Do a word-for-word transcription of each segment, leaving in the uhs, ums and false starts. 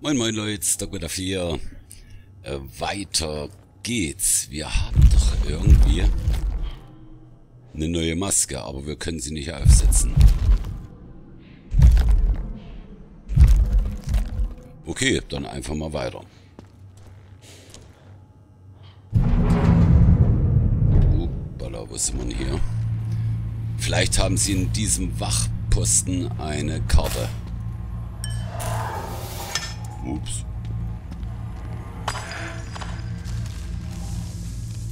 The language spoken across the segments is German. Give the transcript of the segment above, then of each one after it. Moin moin Leute, Docmetaph hier. Äh, weiter geht's. Wir haben doch irgendwie eine neue Maske, aber wir können sie nicht aufsetzen. Okay, dann einfach mal weiter. Upala, wo sind wir denn hier? Vielleicht haben sie in diesem Wachposten eine Karte. Ups.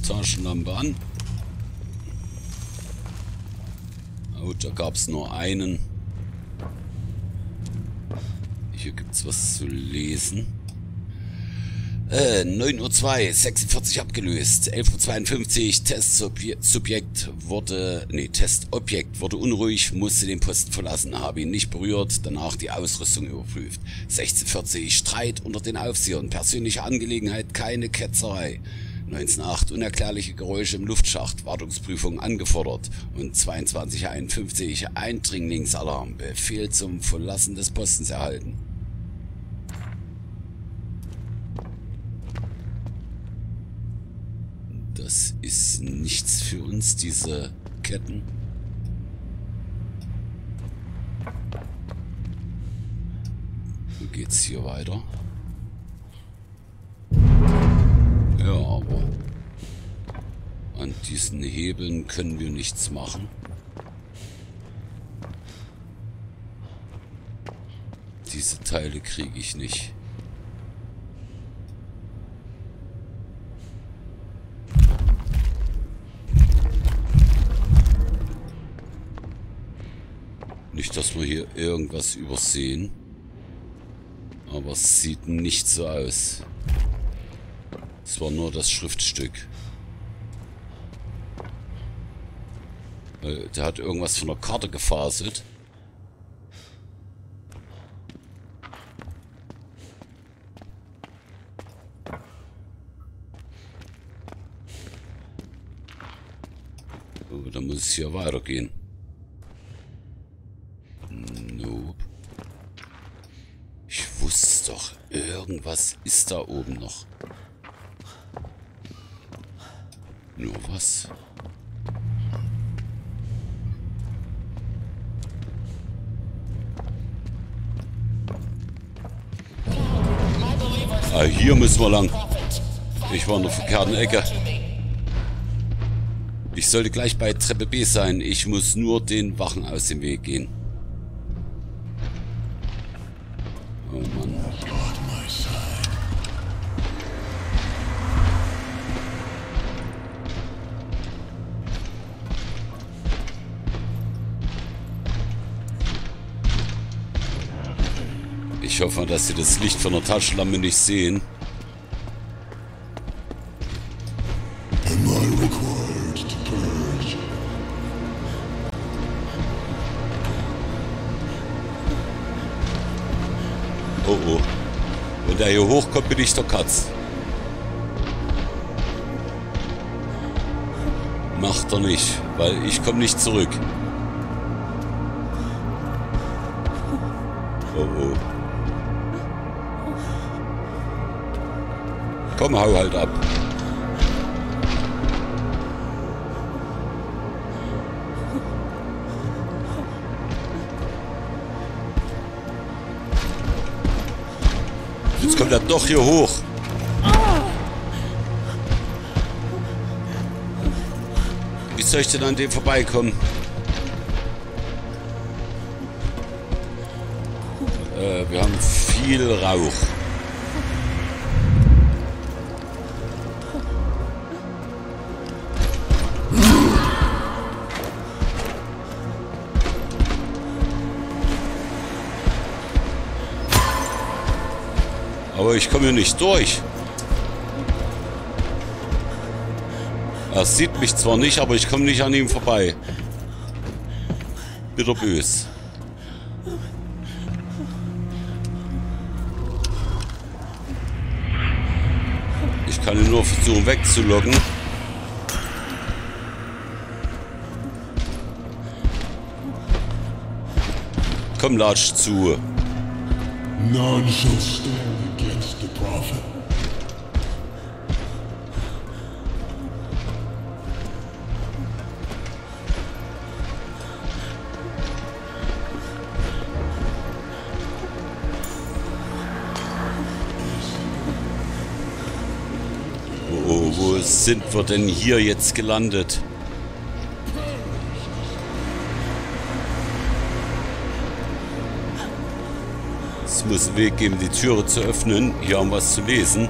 Taschenlampe an. Oh, da gab es nur einen. Hier gibt es was zu lesen. Äh, neun Uhr zwei, sechsundvierzig abgelöst. elf Uhr zweiundfünfzig, Testsubjekt wurde, nee, Testobjekt wurde unruhig, musste den Posten verlassen, habe ihn nicht berührt, danach die Ausrüstung überprüft. sechzehn Uhr vierzig, Streit unter den Aufsehern, persönliche Angelegenheit, keine Ketzerei. neunzehn Uhr acht, unerklärliche Geräusche im Luftschacht, Wartungsprüfung angefordert. Und zweiundzwanzig Uhr einundfünfzig, Eindringlingsalarm, Befehl zum Verlassen des Postens erhalten. Das ist nichts für uns, diese Ketten. So geht's hier weiter. Ja, aber an diesen Hebeln können wir nichts machen. Diese Teile kriege ich nicht. Nicht, dass wir hier irgendwas übersehen. Aber es sieht nicht so aus. Es war nur das Schriftstück. Äh, der hat irgendwas von der Karte gefaselt. Oh, dann muss es hier weitergehen. Irgendwas ist da oben noch. Nur was? Ah, hier müssen wir lang. Ich war in der verkehrten Ecke. Ich sollte gleich bei Treppe B sein. Ich muss nur den Wachen aus dem Weg gehen. Oh Mann. Ich hoffe, dass sie das Licht von der Taschenlampe nicht sehen. Oh oh. Wenn der hier hochkommt, bin ich der Katz. Macht er nicht, weil ich komme nicht zurück. Oh oh. Komm, hau halt ab. Jetzt kommt er doch hier hoch. Wie soll ich denn an dem vorbeikommen? Äh, wir haben viel Rauch. Aber ich komme hier nicht durch. Er sieht mich zwar nicht, aber ich komme nicht an ihm vorbei. Bitterbös. Ich kann ihn nur versuchen wegzulocken. Komm, latsch zu. None shall stand against the prophet. Oh, wo sind wir denn hier jetzt gelandet? Es muss einen Weg geben, die Türe zu öffnen. Hier haben wir was zu lesen.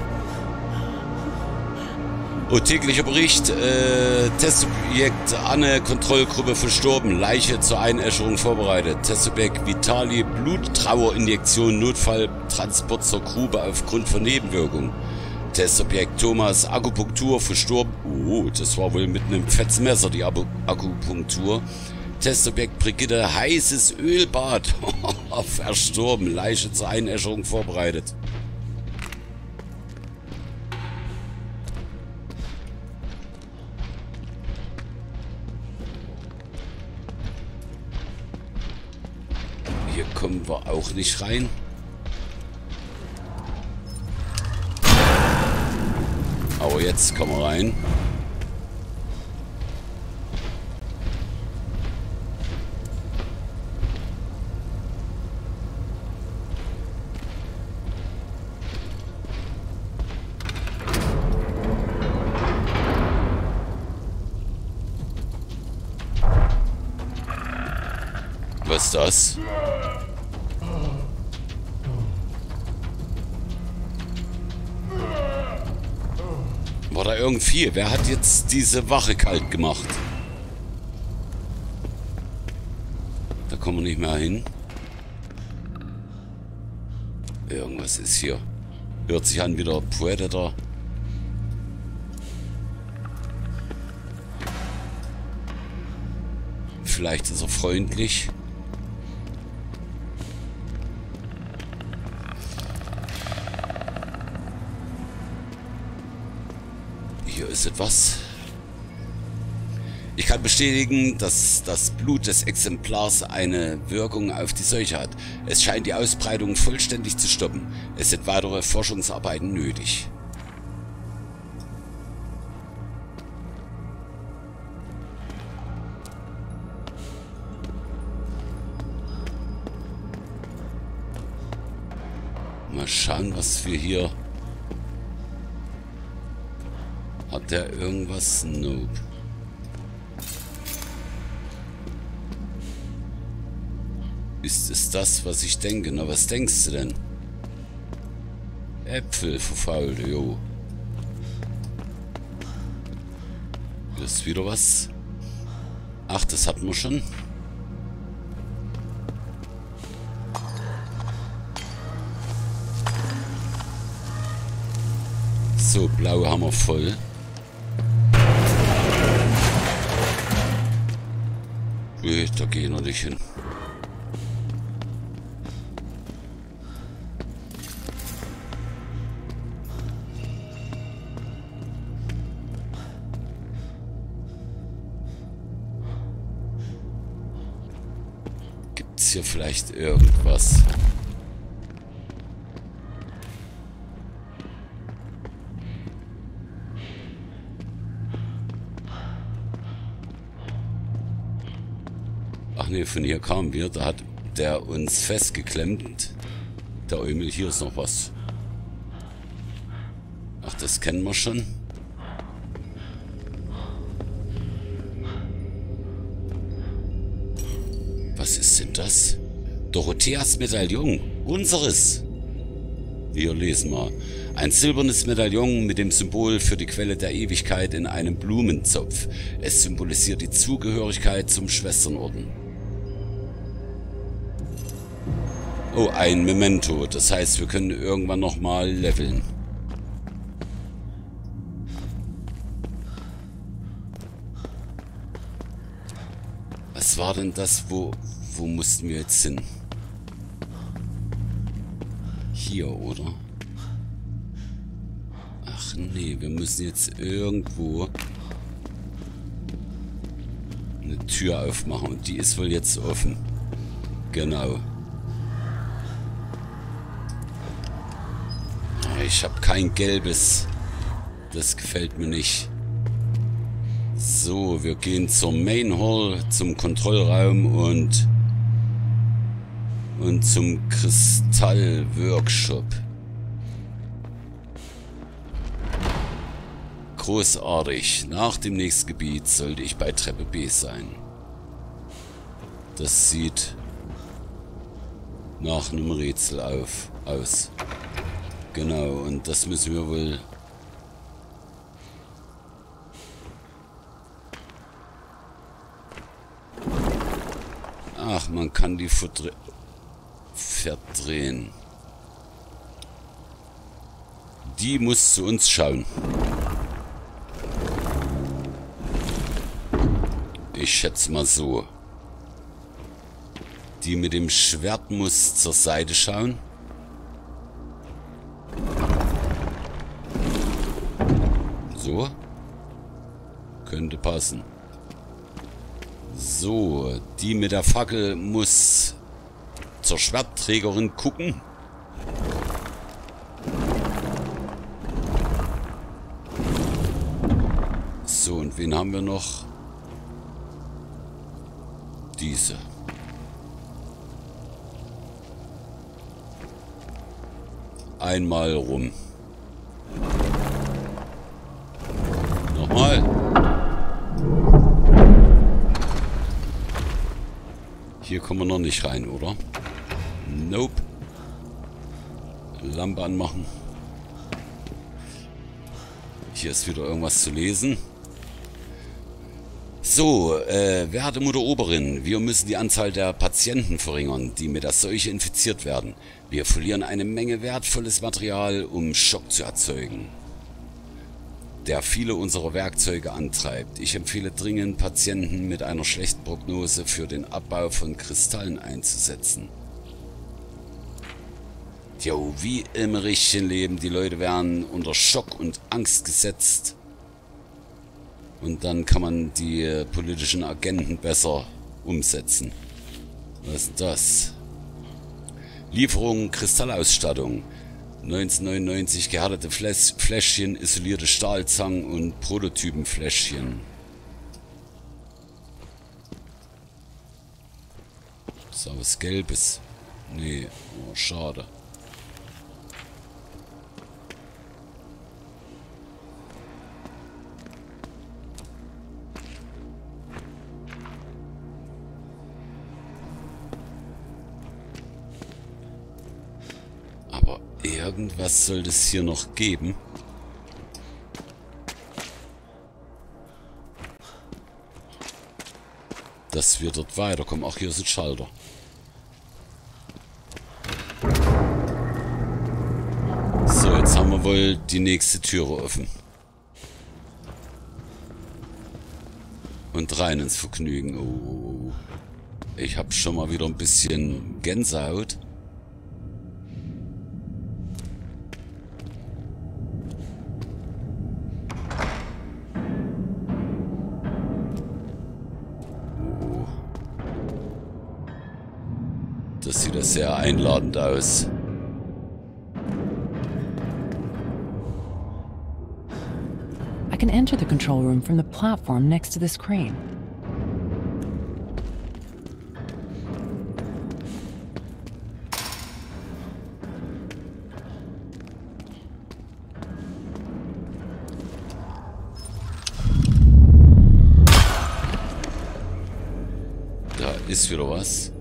Oh, täglicher Bericht. Äh, Testobjekt Anne, Kontrollgruppe verstorben. Leiche zur Einäscherung vorbereitet. Testobjekt Vitali, Bluttrauerinjektion, Notfalltransport zur Grube aufgrund von Nebenwirkungen. Testobjekt Thomas, Akupunktur verstorben. Oh, das war wohl mit einem Fetzmesser, die Akupunktur. Testobjekt Brigitte, heißes Ölbad. Verstorben, Leiche zur Einäscherung vorbereitet. Hier kommen wir auch nicht rein. Aber jetzt kommen wir rein. Was ist das? War da irgendwie? Wer hat jetzt diese Wache kalt gemacht? Da kommen wir nicht mehr hin. Irgendwas ist hier. Hört sich an wie der Predator. Vielleicht ist er freundlich. Etwas. Ich kann bestätigen, dass das Blut des Exemplars eine Wirkung auf die Seuche hat. Es scheint die Ausbreitung vollständig zu stoppen. Es sind weitere Forschungsarbeiten nötig. Mal schauen, was wir hier... Hat der irgendwas? Nope. Ist es das, was ich denke? Na, was denkst du denn? Äpfel verfault, jo. Hier ist wieder was. Ach, das hatten wir schon. So, blau haben wir voll. Da gehen wir nicht hin. Gibt es hier vielleicht irgendwas? Ach ne, von hier kamen wir, da hat der uns festgeklemmt. Der Ömel, hier ist noch was. Ach, das kennen wir schon. Was ist denn das? Dorotheas Medaillon, unseres. Hier lesen wir. Ein silbernes Medaillon mit dem Symbol für die Quelle der Ewigkeit in einem Blumenzopf. Es symbolisiert die Zugehörigkeit zum Schwesternorden. Oh, ein Memento. Das heißt, wir können irgendwann nochmal leveln. Was war denn das? Wo, wo mussten wir jetzt hin? Hier, oder? Ach nee, wir müssen jetzt irgendwo eine Tür aufmachen. Und die ist wohl jetzt offen. Genau. ich habe kein gelbes. Das gefällt mir nicht. So, wir gehen zum Main Hall, zum Kontrollraum und und zum Kristall Workshop. Großartig. Nach dem nächsten Gebiet sollte ich bei Treppe B sein. Das sieht nach einem Rätsel auf, aus. Genau, und das müssen wir wohl... Ach, man kann die verdre- verdrehen. Die muss zu uns schauen. Ich schätze mal so. Die mit dem Schwert muss zur Seite schauen. So. Könnte passen. So, die mit der Fackel muss zur Schwertträgerin gucken. So, und wen haben wir noch? Diese. Einmal rum. Nochmal. Hier kommen wir noch nicht rein, oder? Nope. Lampe anmachen. Hier ist wieder irgendwas zu lesen. So, äh, werte Mutter Oberin, wir müssen die Anzahl der Patienten verringern, die mit der Seuche infiziert werden. Wir verlieren eine Menge wertvolles Material, um Schock zu erzeugen, der viele unserer Werkzeuge antreibt. Ich empfehle dringend, Patienten mit einer schlechten Prognose für den Abbau von Kristallen einzusetzen. Jo, wie im richtigen Leben, die Leute werden unter Schock und Angst gesetzt. Und dann kann man die politischen Agenten besser umsetzen. Was ist das? Lieferung Kristallausstattung. neunzehn neunundneunzig gehärtete Fläschchen, isolierte Stahlzangen und Prototypenfläschchen. Ist aber was Gelbes. Nee, oh, schade. Irgendwas soll es hier noch geben. Dass wir dort weiterkommen. Ach, hier ist ein Schalter. So, jetzt haben wir wohl die nächste Türe offen. Und rein ins Vergnügen. Oh, ich habe schon mal wieder ein bisschen Gänsehaut. Das sieht ja sehr einladend aus. I can enter the control room from the platform next to this crane. Da ist wieder was.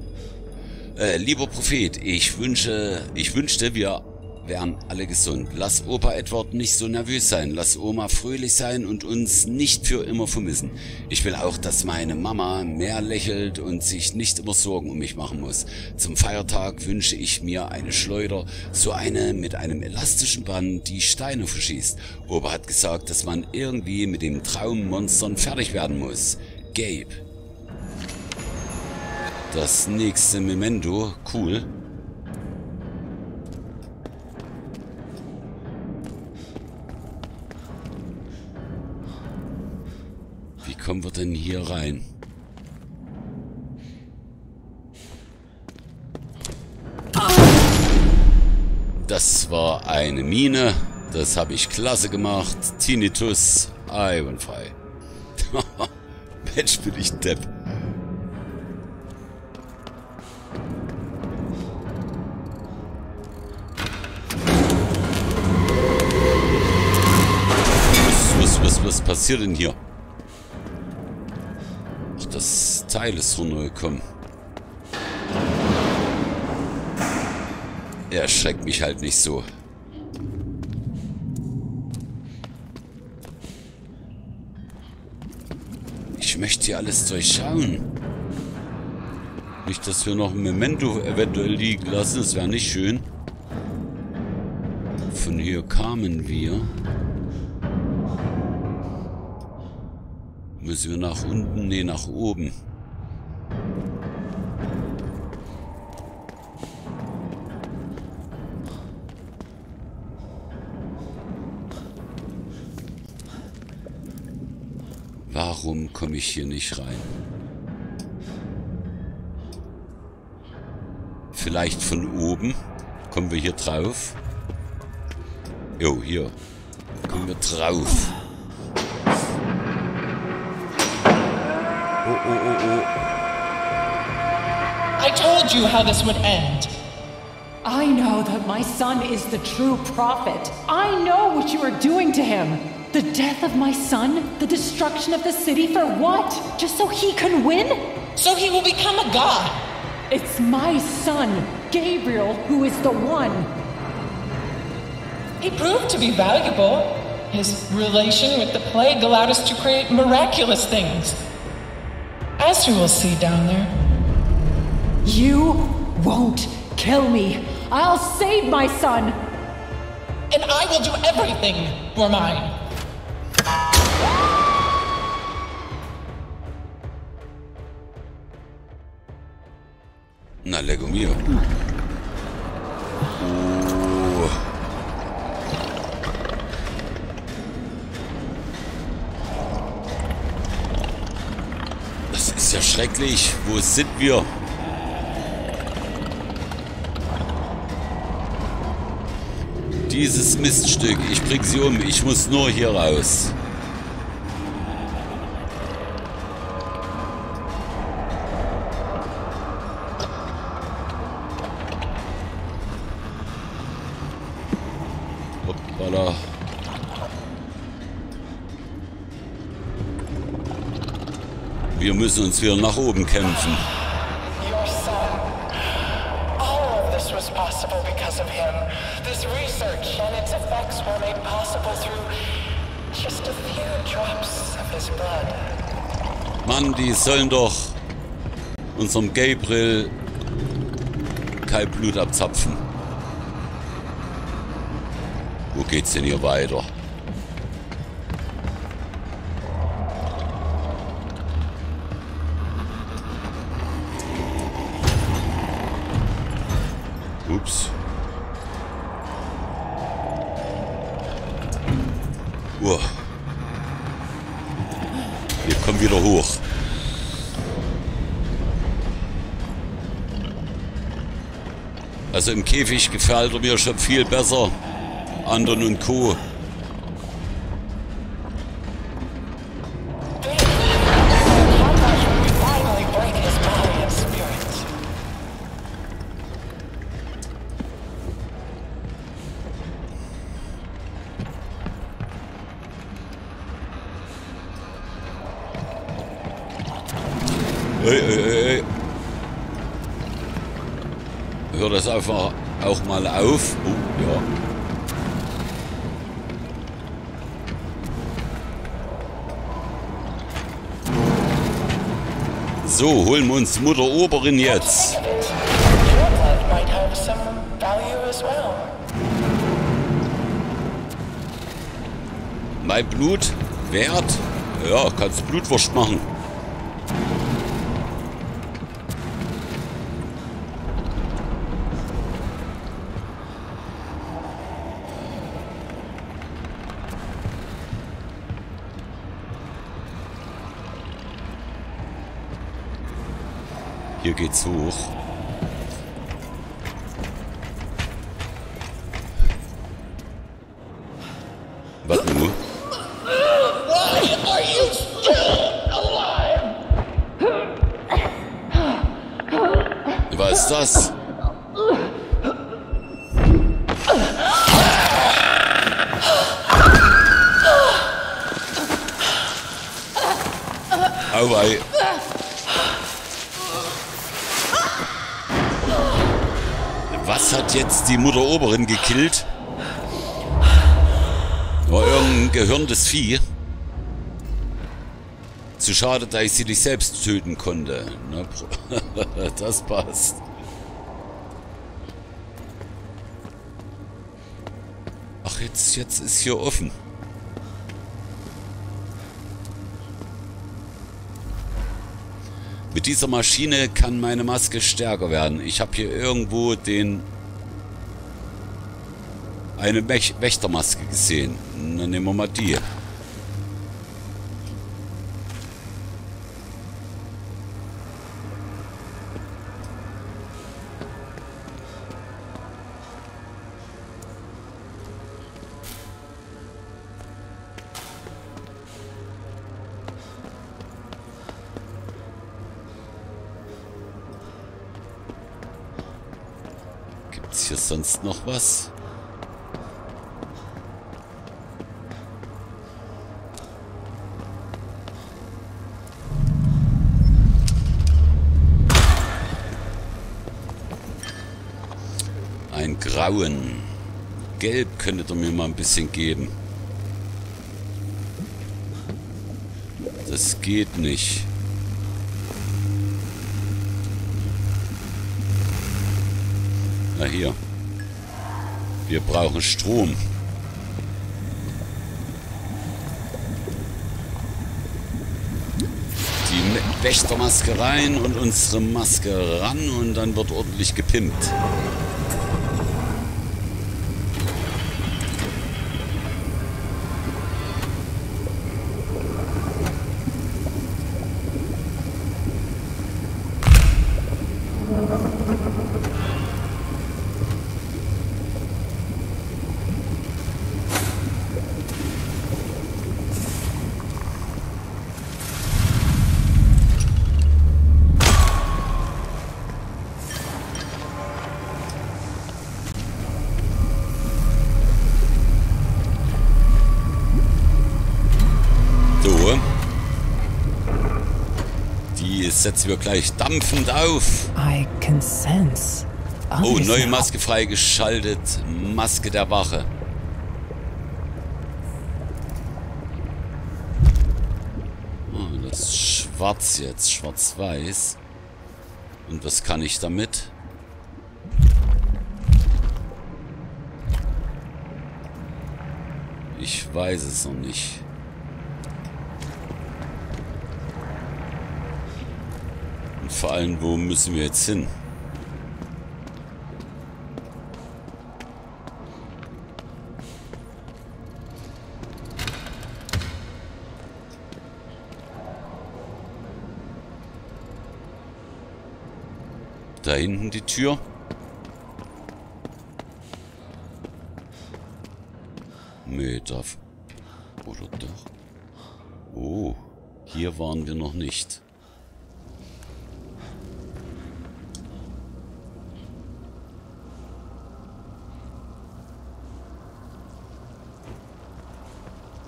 Äh, lieber Prophet, ich wünsche, ich wünschte, wir wären alle gesund. Lass Opa Edward nicht so nervös sein. Lass Oma fröhlich sein und uns nicht für immer vermissen. Ich will auch, dass meine Mama mehr lächelt und sich nicht immer Sorgen um mich machen muss. Zum Feiertag wünsche ich mir eine Schleuder, so eine mit einem elastischen Band, die Steine verschießt. Opa hat gesagt, dass man irgendwie mit dem Traummonstern fertig werden muss. Gabe. Das nächste Memento, cool. Wie kommen wir denn hier rein? Das war eine Mine. Das habe ich klasse gemacht. Tinnitus. Einwandfrei. Mensch, bin ich ein Depp. Was, was, was, was passiert denn hier? Ach, das Teil ist runtergekommen. Er schreckt mich halt nicht so. Ich möchte hier alles durchschauen. Nicht, dass wir noch ein Memento eventuell liegen lassen. Das wäre nicht schön. Von hier kamen wir. Müssen wir nach unten? Ne, nach oben. Warum komme ich hier nicht rein? Vielleicht von oben. Kommen wir hier drauf? Jo, hier. Kommen wir drauf. Oh, oh, oh, oh. I told you how this would end. I know that my son is the true prophet. I know what you are doing to him. The death of my son? The destruction of the city for what? Just so he can win? So he will become a god. It's my son, Gabriel, who is the one. He proved to be valuable. His relation with the plague allowed us to create miraculous things. As you will see down there. You won't kill me. I'll save my son. And I will do everything for mine. Na, Lego mio. Oh. Das ist ja schrecklich. Wo sind wir? Dieses Miststück. Ich bring sie um. Ich muss nur hier raus. Hoppala. Wir müssen uns wieder nach oben kämpfen. Mann, die sollen doch unserem Gabriel kein Blut abzapfen. Wo geht's denn hier weiter? Ups. Uah. Wir kommen wieder hoch. Also im Käfig gefällt er mir schon viel besser. Andern und Co. Hey, hey, hey. Hör das einfach auch mal auf. Oh, ja. So, holen wir uns Mutter Oberin jetzt. Mein Blut? Wert? Ja, kannst Blutwurst machen. Hier geht's hoch. Was nur? Why are you still alive? Was ist das? Auwei. Was hat jetzt die Mutter Oberin gekillt? War irgendein gehirntes Vieh. Zu schade, da ich sie nicht selbst töten konnte. Das passt. Ach, jetzt, jetzt ist hier offen. Mit dieser Maschine kann meine Maske stärker werden. Ich habe hier irgendwo den... eine Wächtermaske gesehen. Dann nehmen wir mal die. Hier sonst noch was? Ein Grauen. Gelb könntet ihr mir mal ein bisschen geben. Das geht nicht. Na hier. Wir brauchen Strom. Die Wächtermaske rein und unsere Maske ran und dann wird ordentlich gepimpt. Setzen wir gleich dampfend auf. I can sense. Oh, neue Maske freigeschaltet. Maske der Wache. Oh, das ist schwarz jetzt. Schwarz-weiß. Und was kann ich damit? Ich weiß es noch nicht. Vor allem, wo müssen wir jetzt hin? Da hinten die Tür. Nee, darf... Oder doch? Oh, hier waren wir noch nicht.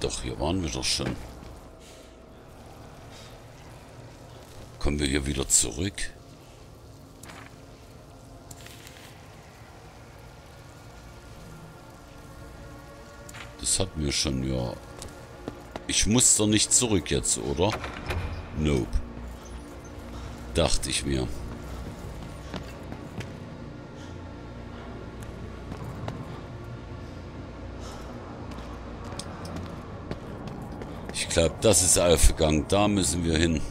Doch, hier waren wir doch schon. Kommen wir hier wieder zurück? Das hatten wir schon, ja. Ich muss doch nicht zurück jetzt, oder? Nope. Dachte ich mir. Ich glaube, das ist aufgegangen. Da müssen wir hin.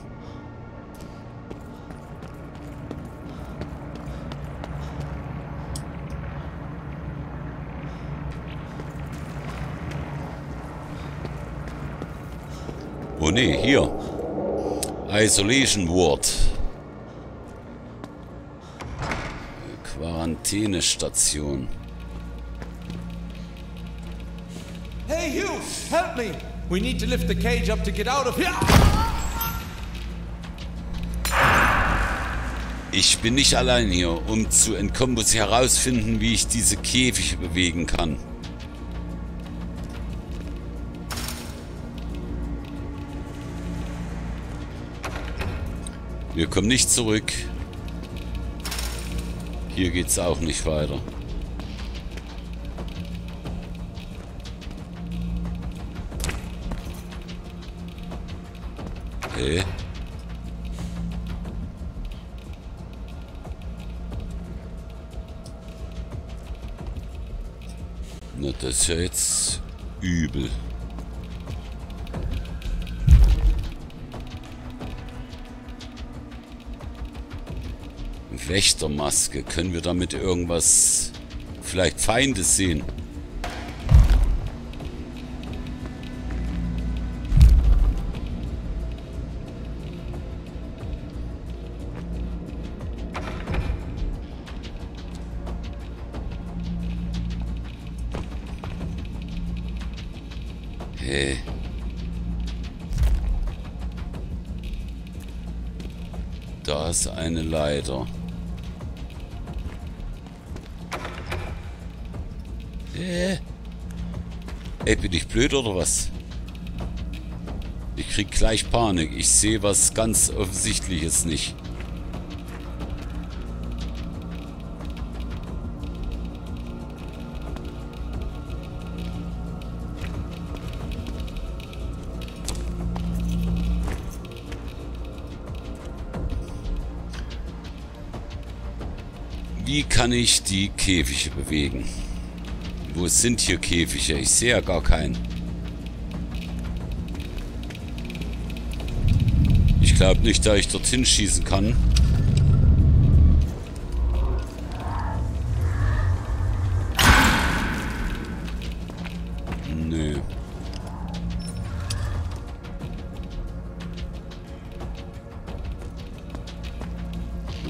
Oh ne, hier. Isolation Ward. Quarantänestation. Hey, you! Help me! We need to lift the cage up to get out of here! Ich bin nicht allein hier. Um zu entkommen, muss ich herausfinden, wie ich diese Käfige bewegen kann. Wir kommen nicht zurück. Hier geht's auch nicht weiter. Okay. Na, das ist ja jetzt übel. Wächtermaske. Können wir damit irgendwas, vielleicht Feindes sehen? Hey. Da ist eine Leiter. Ey, bin ich blöd oder was? Ich krieg gleich Panik. Ich sehe was ganz Offensichtliches nicht. Wie kann ich die Käfige bewegen? Wo sind hier Käfige? Ich sehe ja gar keinen. Ich glaube nicht, dass ich dorthin schießen kann. Nö.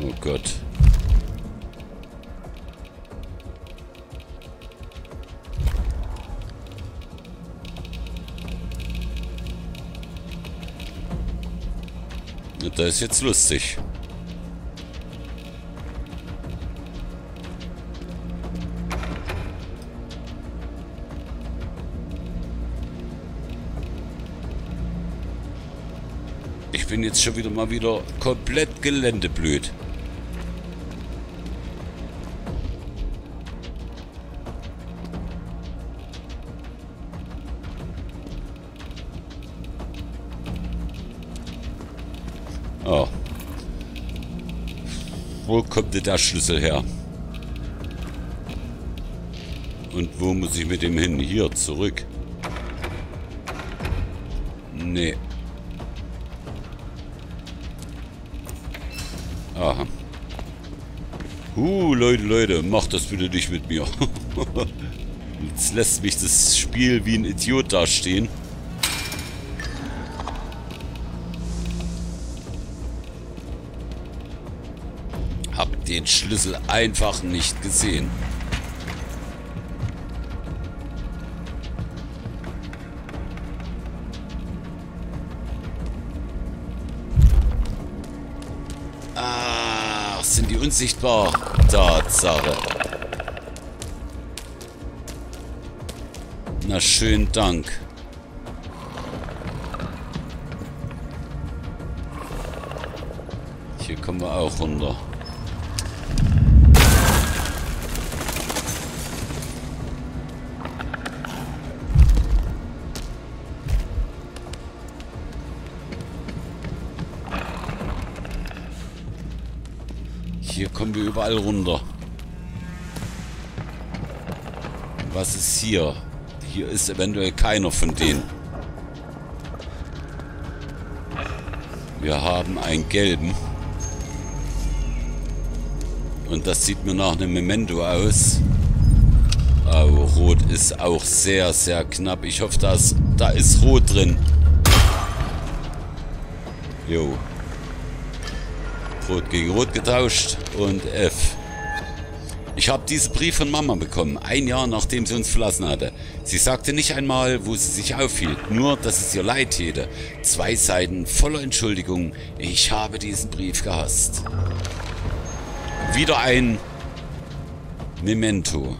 Oh Gott. Das ist jetzt lustig. Ich bin jetzt schon wieder mal wieder komplett geländeblöd. Oh. Wo kommt denn der Schlüssel her? Und wo muss ich mit dem hin? Hier, zurück. Nee. Aha. Huh, Leute, Leute, macht das bitte nicht mit mir. Jetzt lässt mich das Spiel wie ein Idiot dastehen. Den Schlüssel einfach nicht gesehen. Ach, sind die unsichtbar? Tatsache. Na, schönen Dank. Hier kommen wir auch runter. Hier kommen wir überall runter. Was ist hier? Hier ist eventuell keiner von denen. Wir haben einen gelben. Und das sieht mir nach einem Memento aus. Aber rot ist auch sehr, sehr knapp. Ich hoffe, da ist, da ist rot drin. Jo. Rot gegen Rot getauscht und F. Ich Ich habe diesen Brief von Mama bekommen, ein Jahr nachdem sie uns verlassen hatte. Sie sagte nicht einmal, wo sie sich aufhielt, nur, dass es ihr leid täte. Zwei Seiten voller Entschuldigungen. Ich habe diesen Brief gehasst. Wieder ein Memento.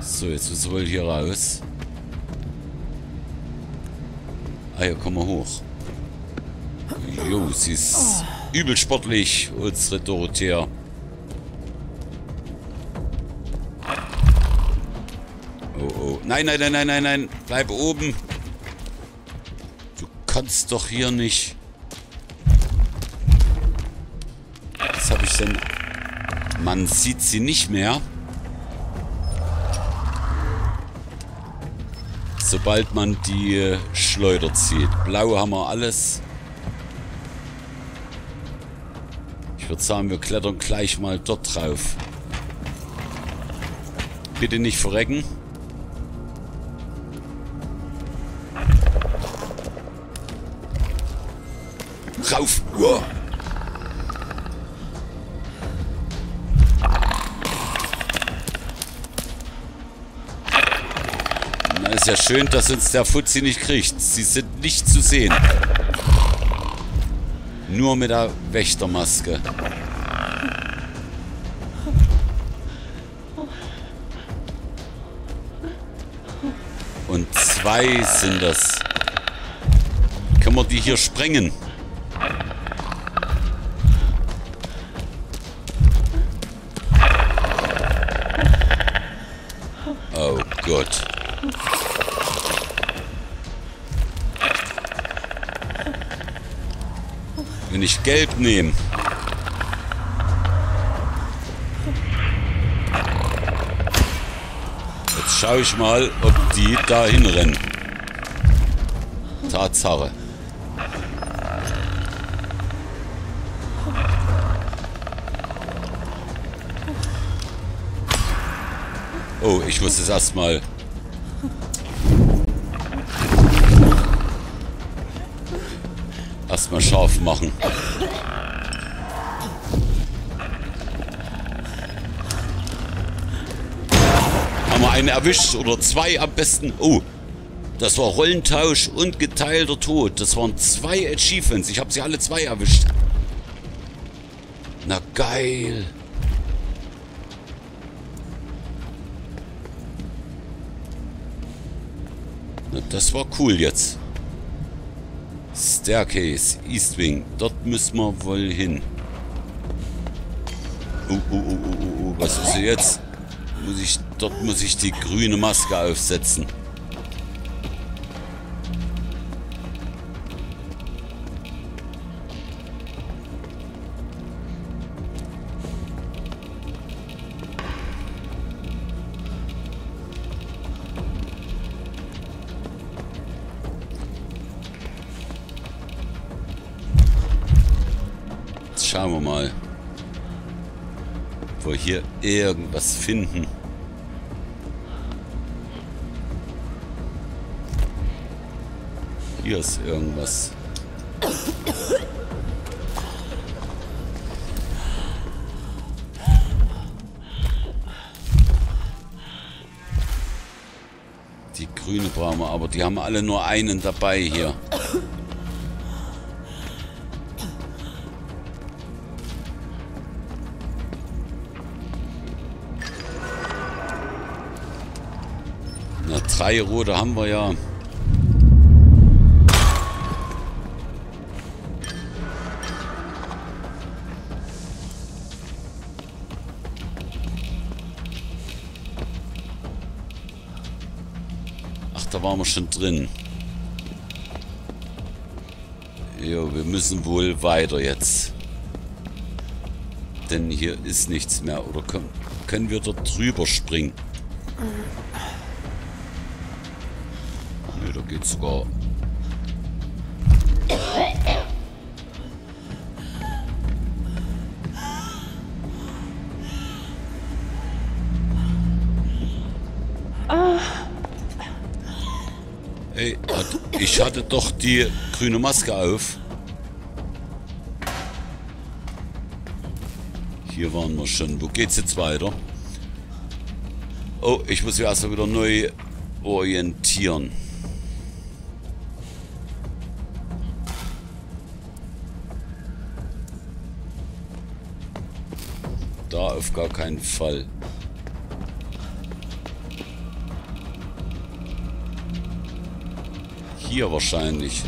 So, jetzt müssen wir wohl hier raus. Ah, hier kommen wir hoch. Jo, sie ist übel sportlich, unsere Dorothea. Oh, oh. Nein, nein, nein, nein, nein, nein. Bleib oben. Du kannst doch hier nicht. Was habe ich denn? Man sieht sie nicht mehr. Sobald man die Schleuder zieht. Blau haben wir alles. Ich würde sagen, wir klettern gleich mal dort drauf. Bitte nicht verrecken. Rauf! Uah. Ist ja schön, dass uns der Fuzzi nicht kriegt. Sie sind nicht zu sehen. Nur mit der Wächtermaske. Und zwei sind das. Können wir die hier sprengen? Oh Gott. Wenn ich gelb nehme. Jetzt schaue ich mal, ob die da hinrennen. Tatsache. Oh, ich muss es erstmal. Erstmal scharf machen. Haben wir einen erwischt oder zwei am besten? Oh, das war Rollentausch und geteilter Tod. Das waren zwei Achievements. Ich habe sie alle zwei erwischt. Na geil. Na, das war cool jetzt. Staircase, East Wing. Dort müssen wir wohl hin. Oh, oh, oh, oh, oh. Was ist jetzt? Muss ich, dort muss ich die grüne Maske aufsetzen. Schauen wir mal, ob wir hier irgendwas finden. Hier ist irgendwas. Die grüne brauchen wir, aber die haben alle nur einen dabei hier. Drei rote haben wir ja. Ach, da waren wir schon drin. Jo, wir müssen wohl weiter jetzt. Denn hier ist nichts mehr. Oder können, können wir dort drüber springen? Geht sogar. Ey, ich hatte doch die grüne Maske auf. hier waren wir schon. Wo geht's jetzt weiter? Oh, ich muss mich erstmal wieder neu orientieren. Da auf gar keinen Fall. Hier wahrscheinlich.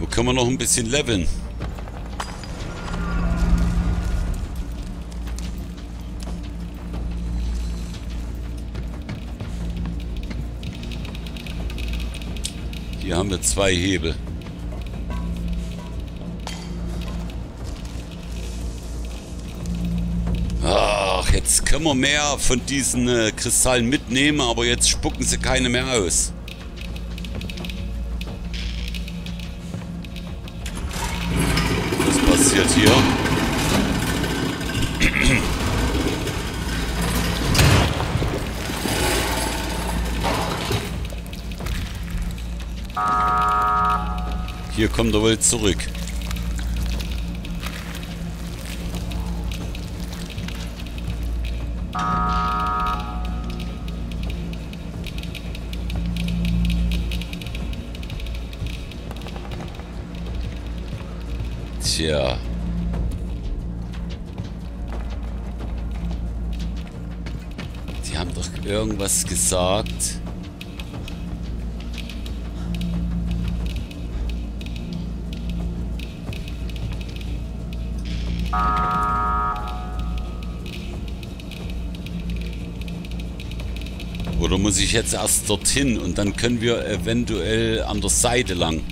Wo können wir noch ein bisschen leveln? Hier haben wir zwei Hebel. Ach, jetzt können wir mehr von diesen äh, Kristallen mitnehmen, aber jetzt spucken sie keine mehr aus. Was passiert hier? Hier kommt er wohl zurück. Tja. Die haben doch irgendwas gesagt. Oder muss ich jetzt erst dorthin und dann können wir eventuell an der Seite lang.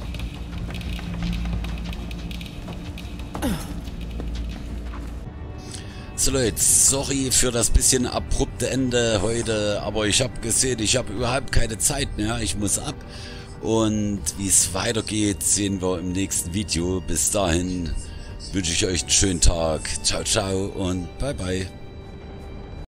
So Leute, sorry für das bisschen abrupte Ende heute, aber ich habe gesehen, ich habe überhaupt keine Zeit mehr, ich muss ab. Und wie es weitergeht, sehen wir im nächsten Video. Bis dahin wünsche ich euch einen schönen Tag. Ciao, ciao und bye, bye.